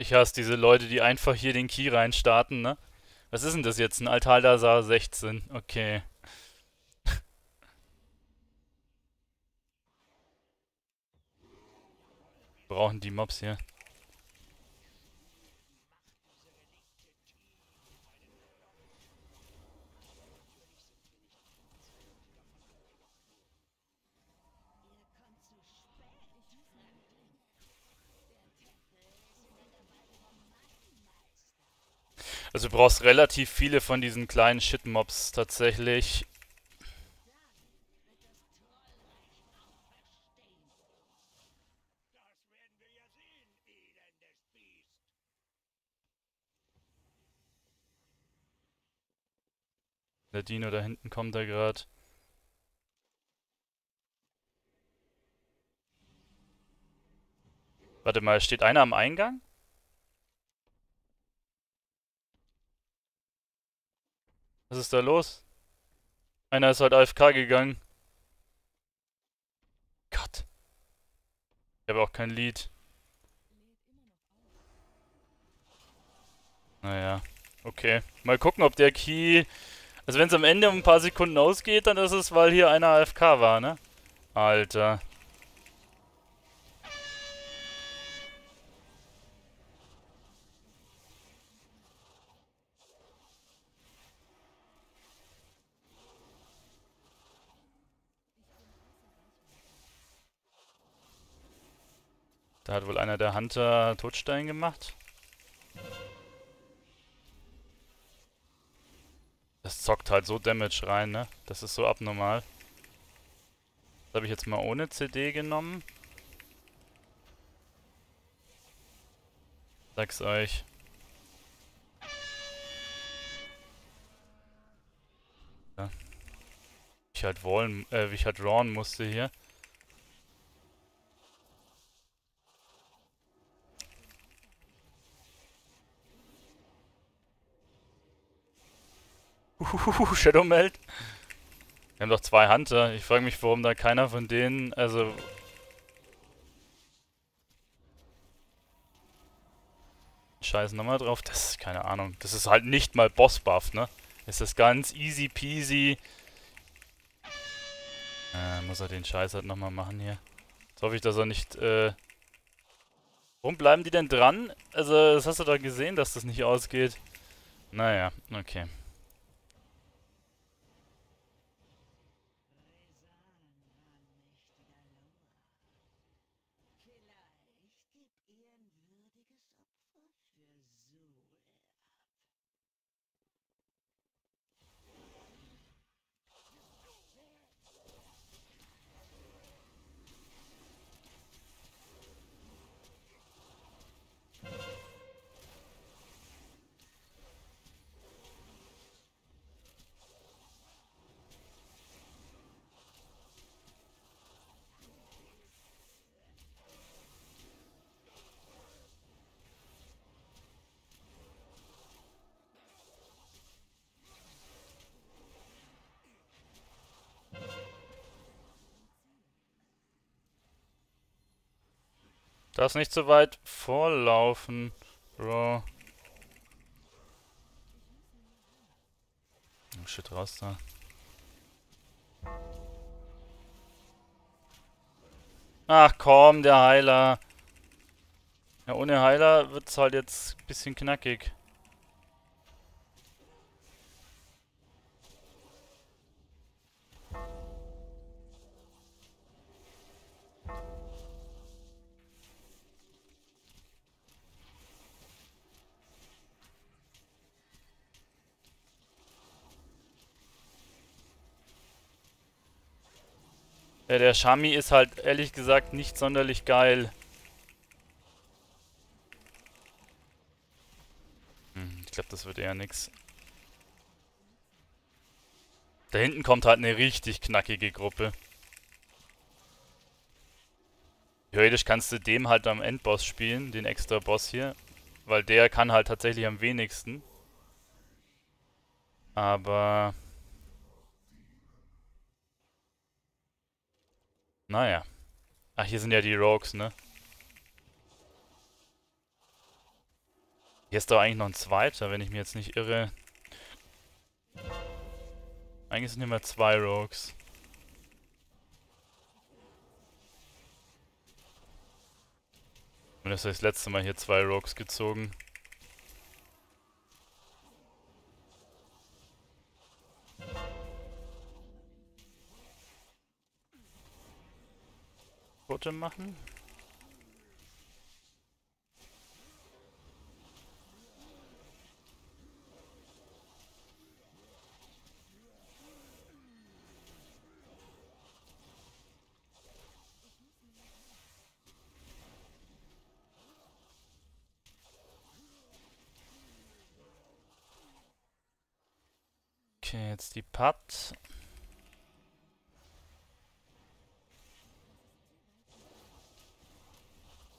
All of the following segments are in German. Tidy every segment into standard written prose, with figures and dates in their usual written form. Ich hasse diese Leute, die einfach hier den Key reinstarten, ne? Was ist denn das jetzt? Ein Atal'Dazar 16. Okay. Brauchen die Mobs hier. Also du brauchst relativ viele von diesen kleinen Shitmobs tatsächlich. Der Dino da hinten kommt da gerade. Warte mal, steht einer am Eingang? Was ist da los? Einer ist halt AFK gegangen. Gott. Ich habe auch kein Lied. Naja, okay. Mal gucken, ob der Key... Also wenn es am Ende um ein paar Sekunden ausgeht, dann ist es, weil hier einer AFK war, ne? Alter. Da hat wohl einer der Hunter Totstein gemacht. Das zockt halt so Damage rein, ne? Das ist so abnormal. Das habe ich jetzt mal ohne CD genommen. Sag's euch. Ja. Wie ich halt rauen musste hier. Shadowmeld. Wir haben doch zwei Hunter. Ich frage mich, warum da keiner von denen... Also... Scheiß nochmal drauf. Das ist keine Ahnung. Das ist halt nicht mal Boss-Buff, ne? Ist das ganz easy peasy. Muss er den Scheiß halt nochmal machen hier. Jetzt hoffe ich, dass er nicht... Warum bleiben die denn dran? Also, das hast du doch gesehen, dass das nicht ausgeht. Naja, okay. Darfst nicht so weit vorlaufen, Bro. Oh shit, raus da. Ach komm, der Heiler. Ja, ohne Heiler wird's halt jetzt ein bisschen knackig. Der Shami ist halt ehrlich gesagt nicht sonderlich geil. Ich glaube, das wird eher nix. Da hinten kommt halt eine richtig knackige Gruppe. Theoretisch kannst du dem halt am Endboss spielen, den extra Boss hier. Weil der kann halt tatsächlich am wenigsten. Aber... Naja. Ach, hier sind ja die Rogues, ne? Hier ist doch eigentlich noch ein zweiter, wenn ich mich jetzt nicht irre. Eigentlich sind immer zwei Rogues. Und das habe ich das letzte Mal hier zwei Rogues gezogen. Totem machen. Okay, jetzt die Putt.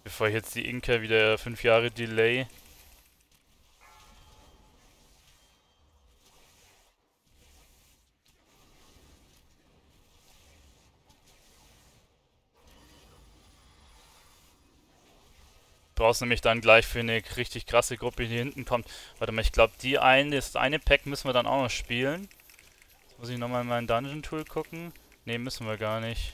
Bevor ich jetzt die Inka wieder 5 Jahre delay. Du brauchst nämlich dann gleich für eine richtig krasse Gruppe, die hinten kommt. Warte mal, ich glaube, das eine Pack müssen wir dann auch noch spielen. Jetzt muss ich nochmal in mein Dungeon Tool gucken. Ne, müssen wir gar nicht.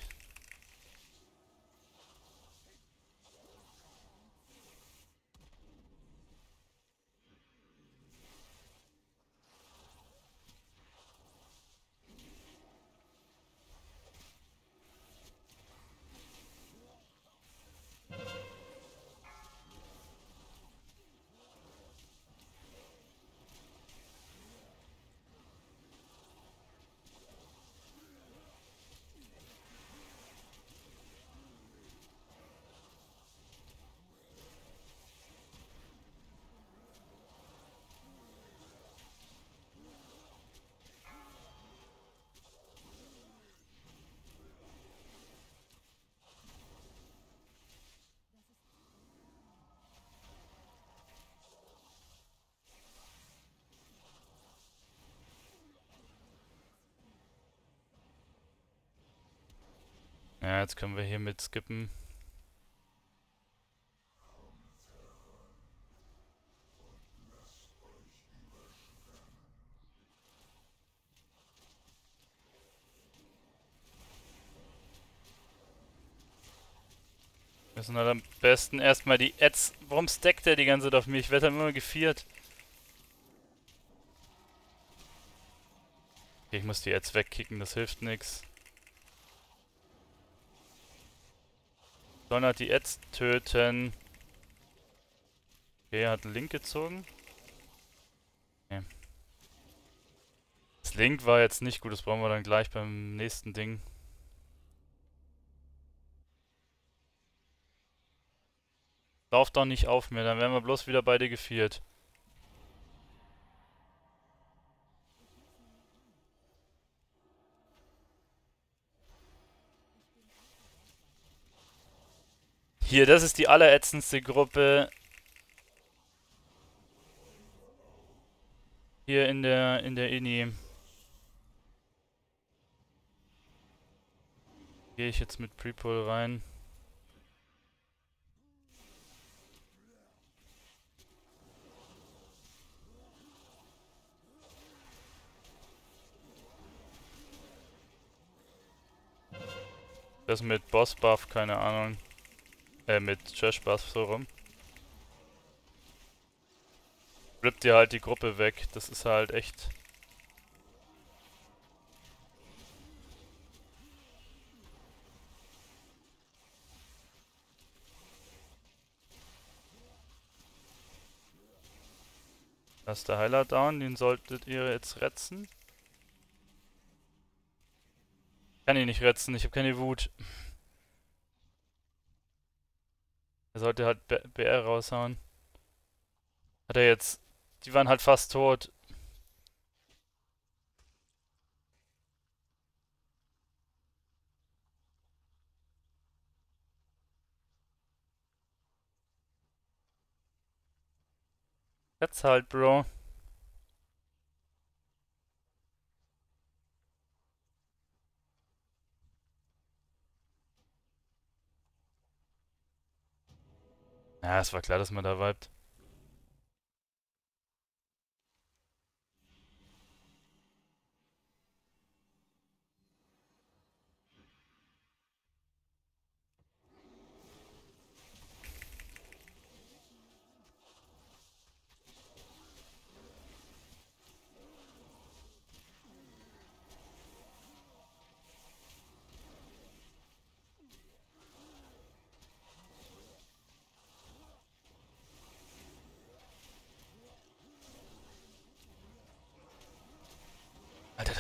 Ja, jetzt können wir hier mit skippen. Wir müssen halt am besten erstmal die Ads. Warum stackt der die ganze Zeit auf mich? Ich werde halt immer geviert. Okay, ich muss die Ads wegkicken, das hilft nichts. Donnert die Ads töten. Okay, er hat Link gezogen. Okay. Das Link war jetzt nicht gut, das brauchen wir dann gleich beim nächsten Ding. Lauf doch nicht auf mir, dann werden wir bloß wieder beide geviert. Hier, das ist die allerätzendste Gruppe. Hier in der Ini. Gehe ich jetzt mit Prepull rein. Das mit Boss Buff, keine Ahnung. Mit Trash-Buff so rum. Rippt dir halt die Gruppe weg, das ist halt echt. Das ist der Heiler down, den solltet ihr jetzt retzen. Ich kann ihn nicht retzen, ich habe keine Wut. Er sollte halt BR raushauen. Hat er jetzt. Die waren halt fast tot. Jetzt halt, Bro. Ja, es war klar, dass man da vibet.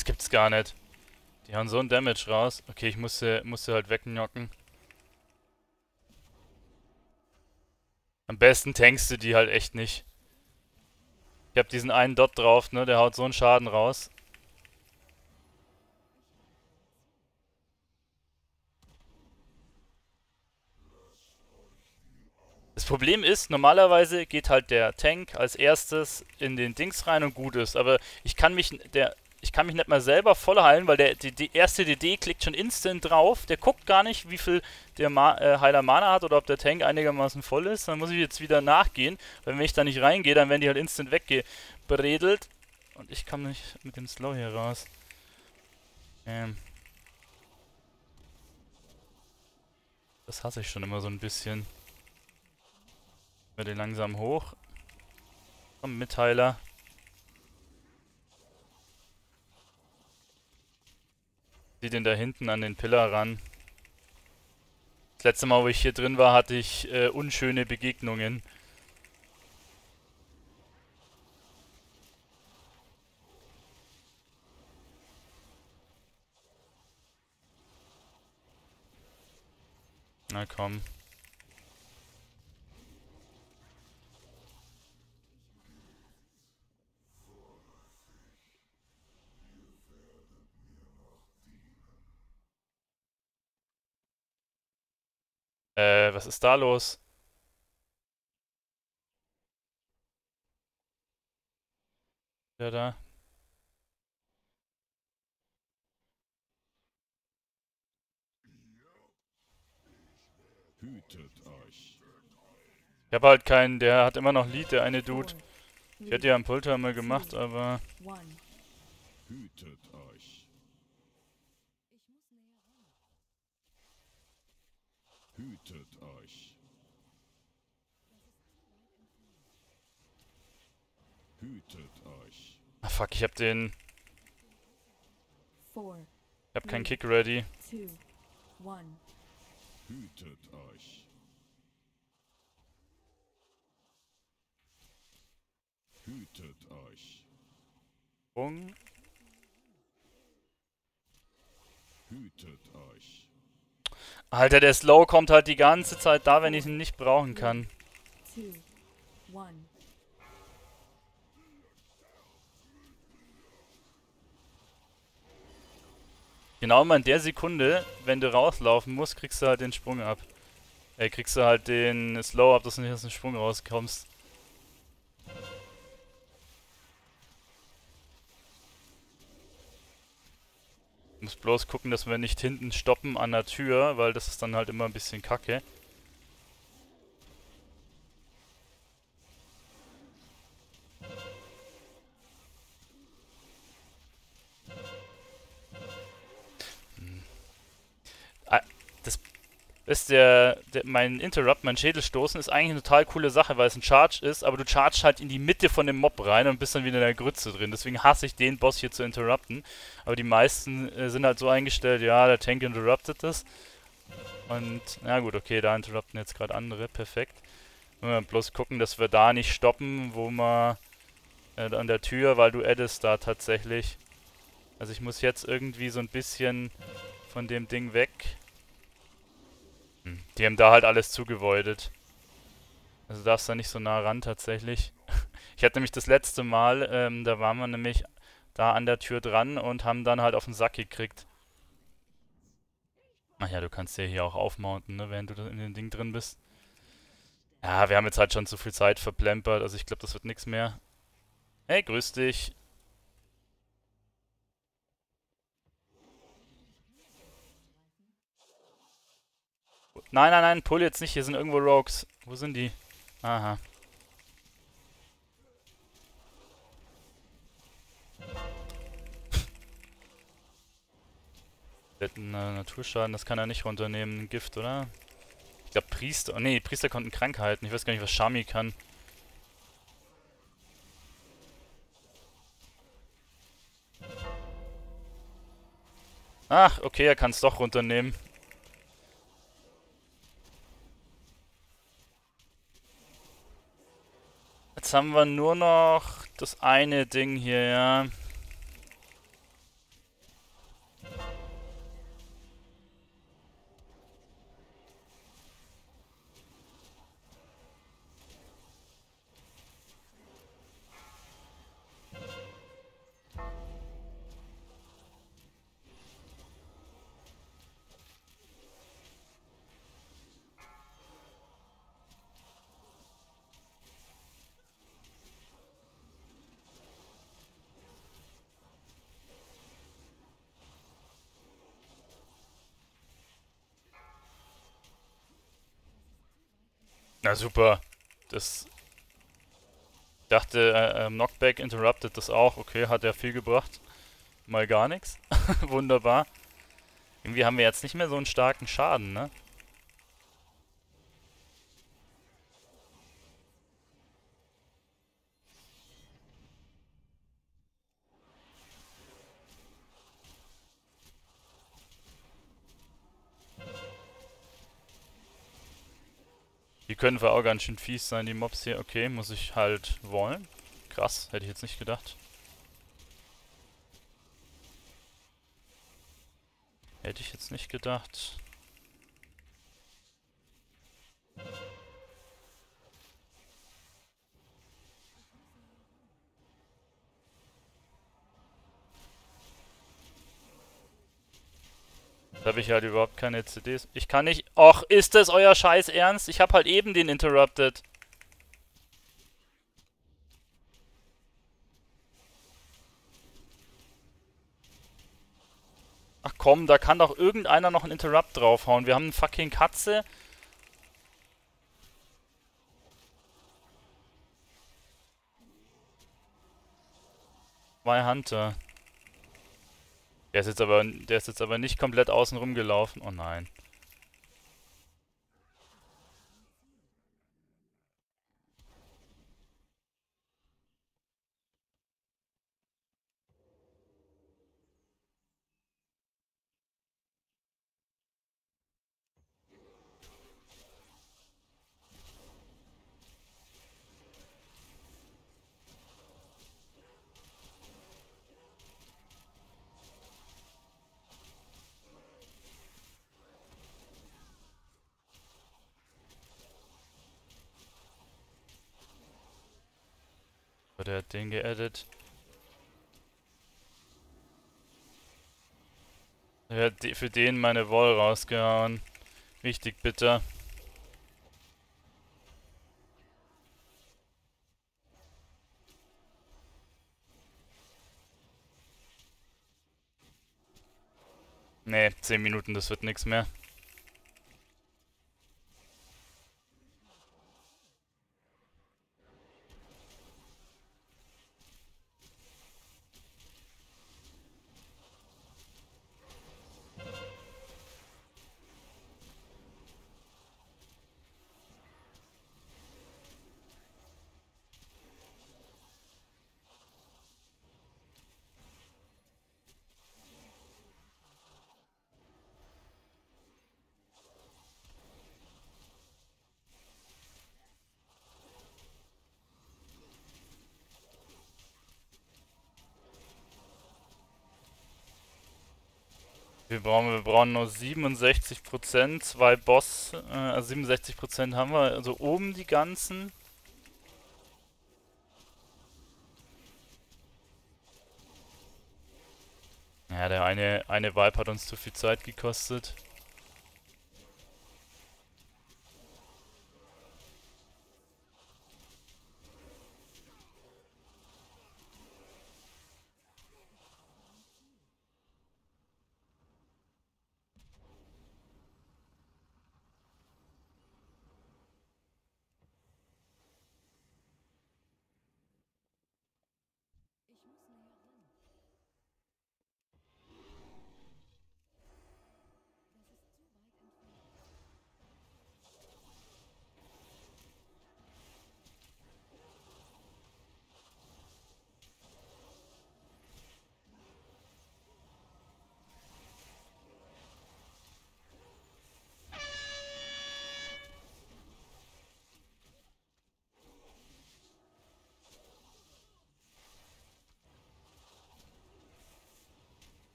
Das gibt's gar nicht. Die haben so einen Damage raus. Okay, ich musste halt wegknocken. Am besten tankst du die halt echt nicht. Ich hab diesen einen Dot drauf, ne? Der haut so einen Schaden raus. Das Problem ist, normalerweise geht halt der Tank als erstes in den Dings rein und gut ist. Aber ich kann mich nicht mal selber voll heilen, weil die erste DD klickt schon instant drauf. Der guckt gar nicht, wie viel der Heiler Mana hat oder ob der Tank einigermaßen voll ist. Dann muss ich jetzt wieder nachgehen, weil wenn ich da nicht reingehe, dann werden die halt instant weggebredelt. Und ich komme nicht mit dem Slow hier raus. Das hasse ich schon immer so ein bisschen. Den langsam hoch. Komm, Mitheiler. Zieh den da hinten an den Pillar ran. Das letzte Mal, wo ich hier drin war, hatte ich unschöne Begegnungen. Na komm. Was ist da los? Ja, da. Hütet euch. Ich hab halt keinen, der hat immer noch Lied, der eine Dude. Ich hätte ja am Pulter mal gemacht, aber... Hütet euch. Hütet euch. Hütet euch. Ah fuck, ich hab den... Ich hab keinen Kick ready. Hütet euch. Hütet euch. Sprung. Hütet euch. Alter, der Slow kommt halt die ganze Zeit da, wenn ich ihn nicht brauchen kann. Genau immer in der Sekunde, wenn du rauslaufen musst, kriegst du halt den Sprung ab. Kriegst du halt den Slow ab, dass du nicht aus dem Sprung rauskommst. Ich muss bloß gucken, dass wir nicht hinten stoppen an der Tür, weil das ist dann halt immer ein bisschen kacke. Mein Interrupt, mein Schädelstoßen ist eigentlich eine total coole Sache, weil es ein Charge ist, aber du chargst halt in die Mitte von dem Mob rein und bist dann wieder in der Grütze drin. Deswegen hasse ich den Boss hier zu interrupten. Aber die meisten sind halt so eingestellt, ja, der Tank interruptet das. Und, na gut, okay, da interrupten jetzt gerade andere, perfekt. Wenn wir bloß gucken, dass wir da nicht stoppen, wo man an der Tür, weil du addest da tatsächlich. Also ich muss jetzt irgendwie so ein bisschen von dem Ding weg. Die haben da halt alles zugevoidet. Also darfst da nicht so nah ran tatsächlich. Ich hatte nämlich das letzte Mal, da waren wir nämlich da an der Tür dran und haben dann halt auf den Sack gekriegt. Ach ja, du kannst ja hier auch aufmounten, ne, während du in dem Ding drin bist. Ja, wir haben jetzt halt schon zu viel Zeit verplempert, also ich glaube, das wird nichts mehr. Hey, grüß dich. Nein, nein, nein, pull jetzt nicht, hier sind irgendwo Rogues. Wo sind die? Aha. Naturschaden, das kann er nicht runternehmen. Gift, oder? Ich glaube Priester... Oh, nee, Priester konnten Krankheiten. Ich weiß gar nicht, was Shami kann. Ach, okay, er kann es doch runternehmen. Jetzt haben wir nur noch das eine Ding hier, ja. Na super. Das... dachte, Knockback interrupted das auch. Okay, hat ja viel gebracht. Mal gar nichts. Wunderbar. Irgendwie haben wir jetzt nicht mehr so einen starken Schaden, ne? Die können wir auch ganz schön fies sein, die Mobs hier. Okay, muss ich halt wollen. Krass, hätte ich jetzt nicht gedacht. Hätte ich jetzt nicht gedacht. Da habe ich halt überhaupt keine CDs. Ich kann nicht... Och, ist das euer Scheiß Ernst? Ich habe halt eben den interrupted. Ach komm, da kann doch irgendeiner noch einen Interrupt draufhauen. Wir haben eine fucking Katze. Zwei Hunter. Der ist jetzt aber nicht komplett außen rum gelaufen. Oh nein. Der hat den geaddet. Der hat für den meine Wall rausgehauen. Richtig bitter. Ne, 10 Minuten, das wird nichts mehr. Wir brauchen nur 67%, 2 Boss, 67% haben wir, also oben die ganzen. Ja, der eine Vibe hat uns zu viel Zeit gekostet.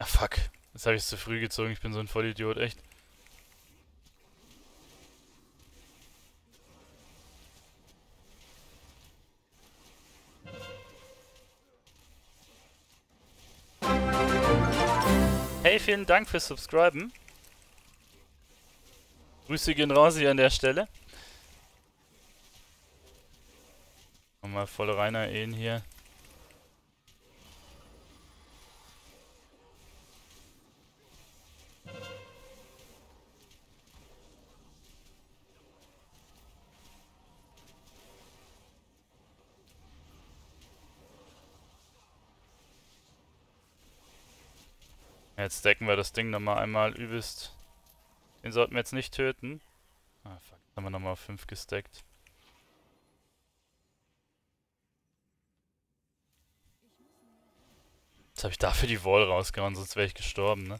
Ah, fuck. Jetzt habe ich es zu früh gezogen. Ich bin so ein Vollidiot, echt. Hey, vielen Dank fürs Subscriben. Grüße gehen raus hier an der Stelle. Nochmal voll reiner Ehen hier. Jetzt decken wir das Ding nochmal einmal übelst. Den sollten wir jetzt nicht töten. Ah, fuck. Jetzt haben wir nochmal 5 gestackt. Jetzt habe ich dafür die Wall rausgehauen, sonst wäre ich gestorben, ne?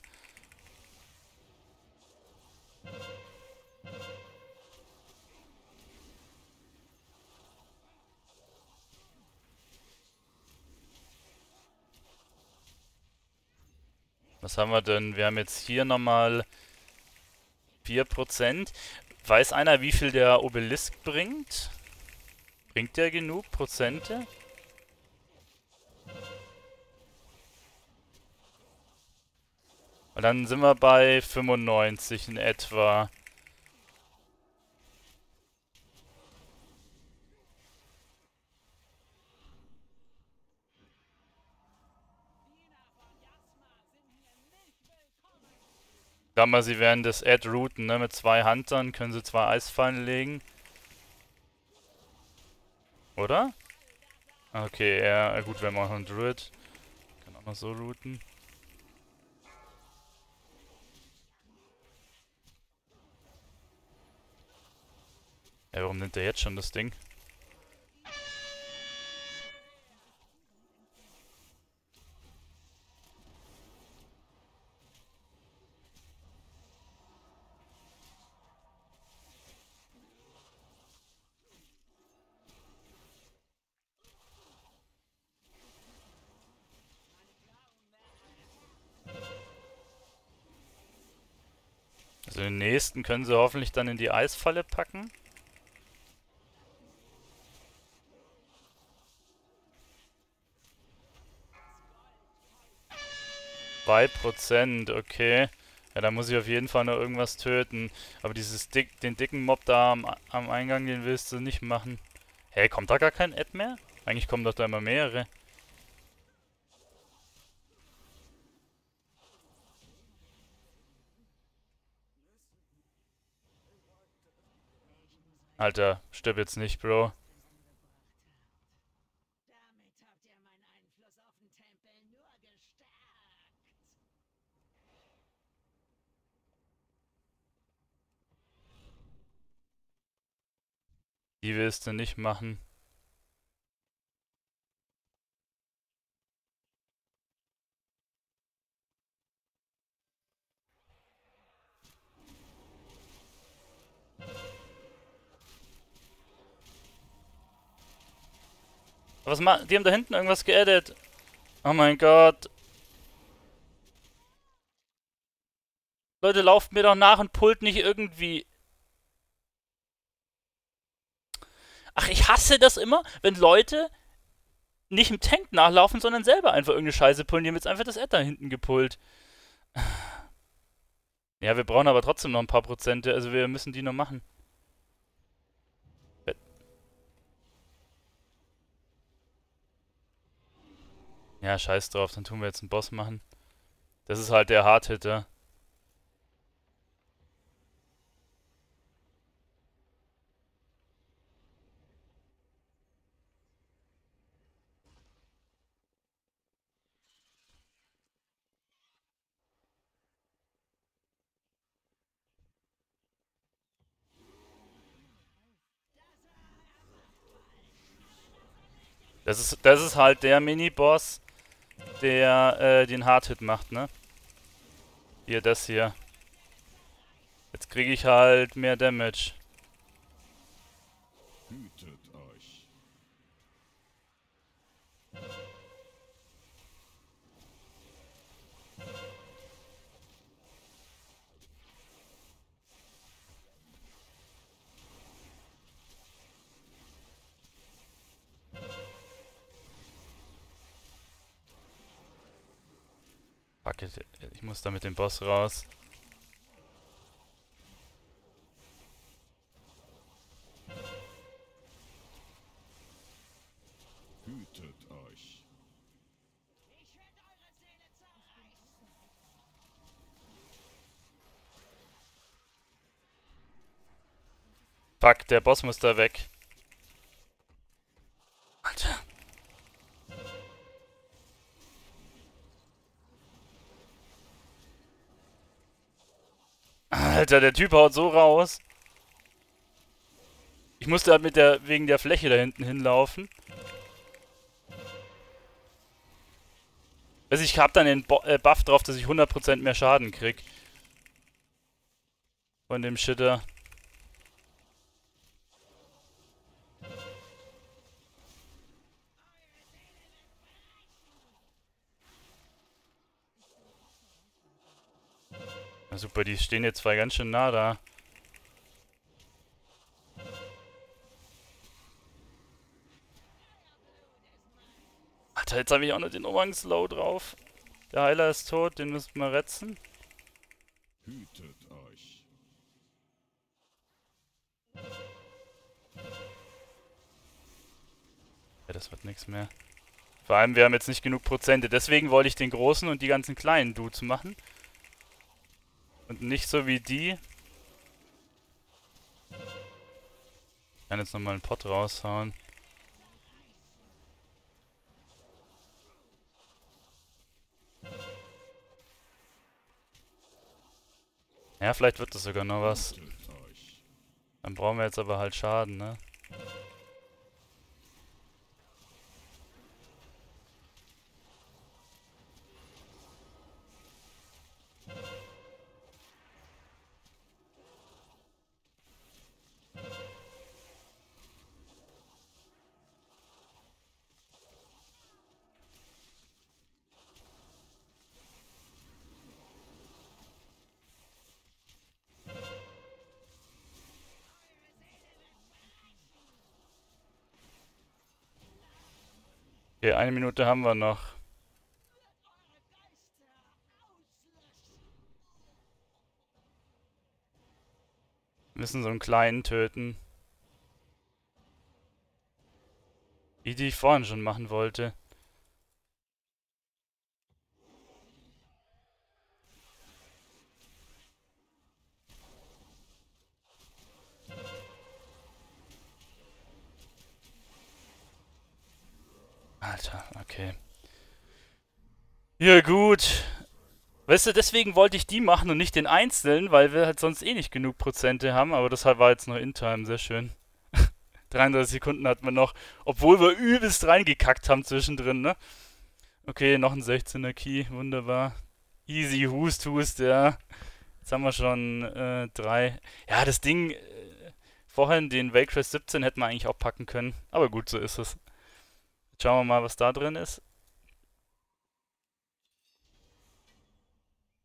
Was haben wir denn? Wir haben jetzt hier nochmal 4%. Weiß einer, wie viel der Obelisk bringt? Bringt der genug Prozente? Und dann sind wir bei 95 in etwa. Ich glaube mal, sie werden das Ad routen, ne? Mit 2 Huntern können sie 2 Eisfallen legen. Oder? Okay, ja, gut, wir machen einen Druid. Kann auch mal so routen. Ja, warum nimmt der jetzt schon das Ding? Also den nächsten können sie hoffentlich dann in die Eisfalle packen. Bei 2%, okay. Ja, da muss ich auf jeden Fall noch irgendwas töten. Aber dieses den dicken Mob da am Eingang, den willst du nicht machen. Hey, kommt da gar kein Ad mehr? Eigentlich kommen doch da immer mehrere. Alter, stirb jetzt nicht, Bro. Damit habt ihr meinen Einfluss auf den Tempel nur gestärkt. Die willst du nicht machen. Was machen die? Haben da hinten irgendwas geaddet. Oh mein Gott. Leute, lauft mir doch nach und pullt nicht irgendwie. Ach, ich hasse das immer, wenn Leute nicht im Tank nachlaufen, sondern selber einfach irgendeine Scheiße pullen. Die haben jetzt einfach das Ad da hinten gepullt. Ja, wir brauchen aber trotzdem noch ein paar Prozente, also wir müssen die noch machen. Ja, scheiß drauf, dann tun wir jetzt einen Boss machen. Das ist halt der Hardhitter. Das ist halt der Mini-Boss, der den Hardhit macht, ne? Hier, das hier. Jetzt kriege ich halt mehr Damage. Hütet euch. Fuck it, ich muss da mit dem Boss raus. Hütet euch. Ich werde eure Seele zerreißen. Fuck, der Boss muss da weg. Alter. Alter, der Typ haut so raus. Ich musste halt wegen der Fläche da hinten hinlaufen. Also ich hab dann den Buff drauf, dass ich 100% mehr Schaden krieg. Von dem Shitter. Na super, die stehen jetzt zwar ganz schön nah da. Alter, jetzt habe ich auch noch den Umhang-Slow drauf. Der Heiler ist tot, den müssen wir retzen. Hütet euch. Ja, das wird nichts mehr. Vor allem, wir haben jetzt nicht genug Prozente. Deswegen wollte ich den großen und die ganzen kleinen Dudes machen. Und nicht so wie die. Ich kann jetzt nochmal einen Pott raushauen. Ja, vielleicht wird das sogar noch was. Dann brauchen wir jetzt aber halt Schaden, ne? Okay, eine Minute haben wir noch. Wir müssen so einen kleinen töten. Die ich vorhin schon machen wollte. Alter, okay. Ja gut. Weißt du, deswegen wollte ich die machen und nicht den einzelnen, weil wir halt sonst eh nicht genug Prozente haben. Aber das war jetzt noch in Time, sehr schön. 33 Sekunden hatten wir noch, obwohl wir übelst reingekackt haben zwischendrin, ne? Okay, noch ein 16er Key, wunderbar. Easy, Hust, ja. Jetzt haben wir schon drei. Ja, das Ding, vorhin den Wakecrest 17 hätten wir eigentlich auch packen können. Aber gut, so ist es. Schauen wir mal, was da drin ist.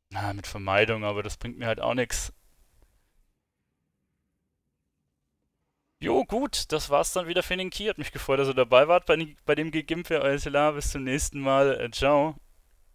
Na, mit Vermeidung, aber das bringt mir halt auch nichts. Jo, gut, das war's dann wieder für den Key. Hat mich gefreut, dass ihr dabei wart bei dem Gegimpfe. Euer Selar, bis zum nächsten Mal. Ciao.